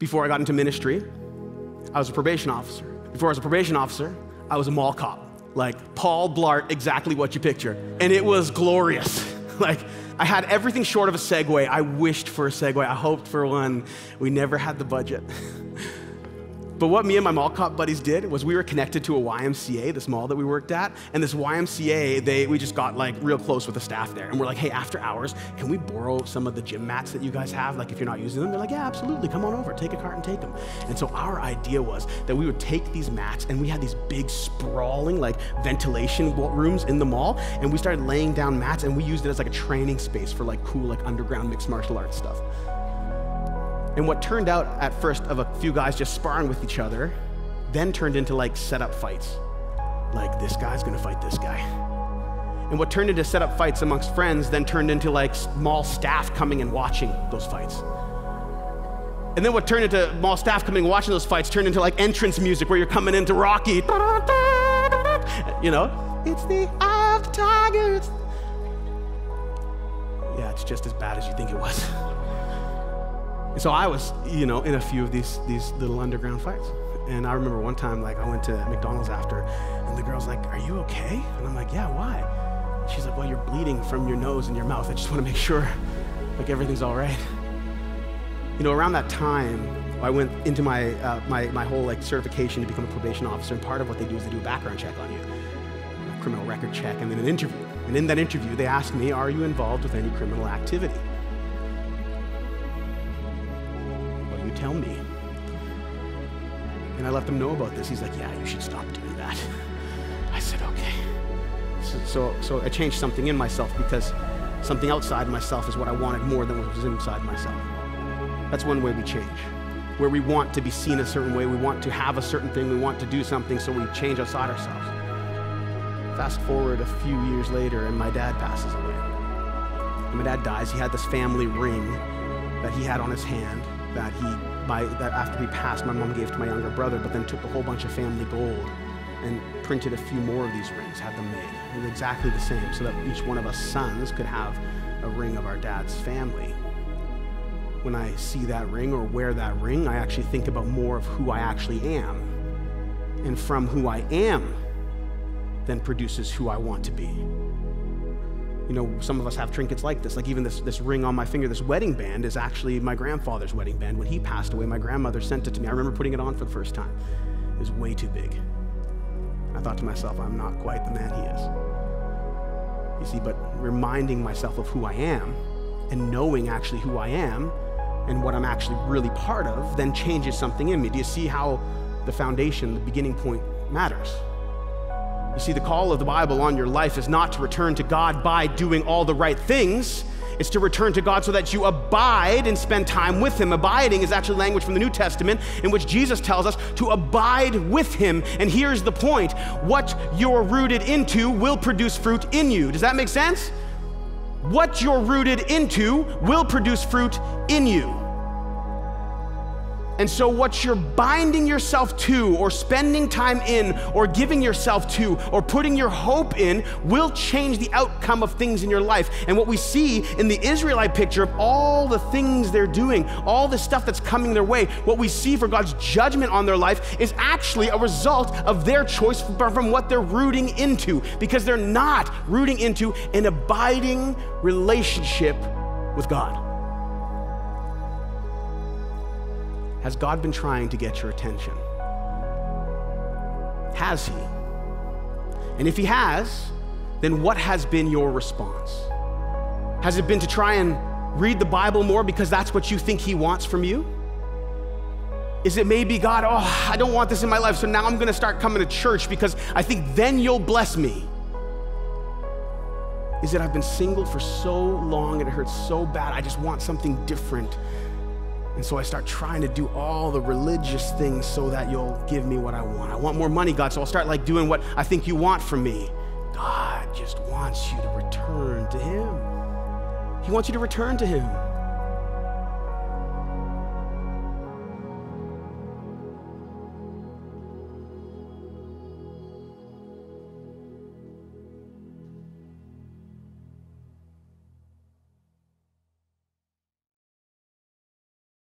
Before I got into ministry, I was a probation officer. Before I was a probation officer, I was a mall cop. Like Paul Blart, exactly what you picture. And it was glorious. Like, I had everything short of a Segway. I wished for a Segway. I hoped for one. We never had the budget. But what me and my mall cop buddies did was we were connected to a YMCA, this mall that we worked at. And this YMCA, we just got like real close with the staff there. And we're like, hey, after hours, can we borrow some of the gym mats that you guys have? Like if you're not using them, they're like, yeah, absolutely. Come on over, take a cart and take them. And so our idea was that we would take these mats and we had these big sprawling like ventilation rooms in the mall. And we started laying down mats and we used it as like a training space for like cool, like underground mixed martial arts stuff. And what turned out at first of a few guys just sparring with each other, then turned into like set-up fights. Like this guy's gonna fight this guy. And what turned into set-up fights amongst friends then turned into like mall staff coming and watching those fights. And then what turned into mall staff coming and watching those fights turned into like entrance music where you're coming into Rocky. You know, it's the eye of the tigers. Yeah, it's just as bad as you think it was. And so I was, you know, in a few of these little underground fights. And I remember one time, like, I went to McDonald's after, and the girl's like, are you okay? And I'm like, yeah, why? She's like, well, you're bleeding from your nose and your mouth. I just want to make sure, like, everything's all right. You know, around that time, I went into my whole, like, certification to become a probation officer. And part of what they do is they do a background check on you, a criminal record check, and then an interview. And in that interview, they asked me, are you involved with any criminal activity? Tell me. And I let them know about this. He's like, yeah, you should stop doing that. I said, okay. So I changed something in myself because something outside myself is what I wanted more than what was inside myself. That's one way we change. Where we want to be seen a certain way, we want to have a certain thing, we want to do something, so we change outside ourselves. Fast forward a few years later and my dad passes away. When my dad dies, he had this family ring that he had on his hand that after we passed, my mom gave to my younger brother, but then took a whole bunch of family gold and printed a few more of these rings, had them made. It was exactly the same, so that each one of us sons could have a ring of our dad's family. When I see that ring or wear that ring, I actually think about more of who I actually am. And from who I am, then produces who I want to be. You know, some of us have trinkets like this, like even this ring on my finger, this wedding band is actually my grandfather's wedding band. When he passed away, my grandmother sent it to me. I remember putting it on for the first time. It was way too big. I thought to myself, I'm not quite the man he is. You see, but reminding myself of who I am and knowing actually who I am and what I'm actually really part of then changes something in me. Do you see how the foundation, the beginning point matters? You see, the call of the Bible on your life is not to return to God by doing all the right things. It's to return to God so that you abide and spend time with him. Abiding is actually language from the New Testament in which Jesus tells us to abide with him. And here's the point. What you're rooted into will produce fruit in you. Does that make sense? What you're rooted into will produce fruit in you. And so what you're binding yourself to or spending time in or giving yourself to or putting your hope in will change the outcome of things in your life. And what we see in the Israelite picture of all the things they're doing, all the stuff that's coming their way, what we see for God's judgment on their life is actually a result of their choice from what they're rooting into, because they're not rooting into an abiding relationship with God. Has God been trying to get your attention? Has he? And if he has, then what has been your response? Has it been to try and read the Bible more because that's what you think he wants from you? Is it maybe, God, oh, I don't want this in my life, so now I'm gonna start coming to church because I think then you'll bless me? Is it, I've been single for so long and it hurts so bad, I just want something different? And so I start trying to do all the religious things so that you'll give me what I want. I want more money, God, so I'll start like doing what I think you want from me. God just wants you to return to him. He wants you to return to him.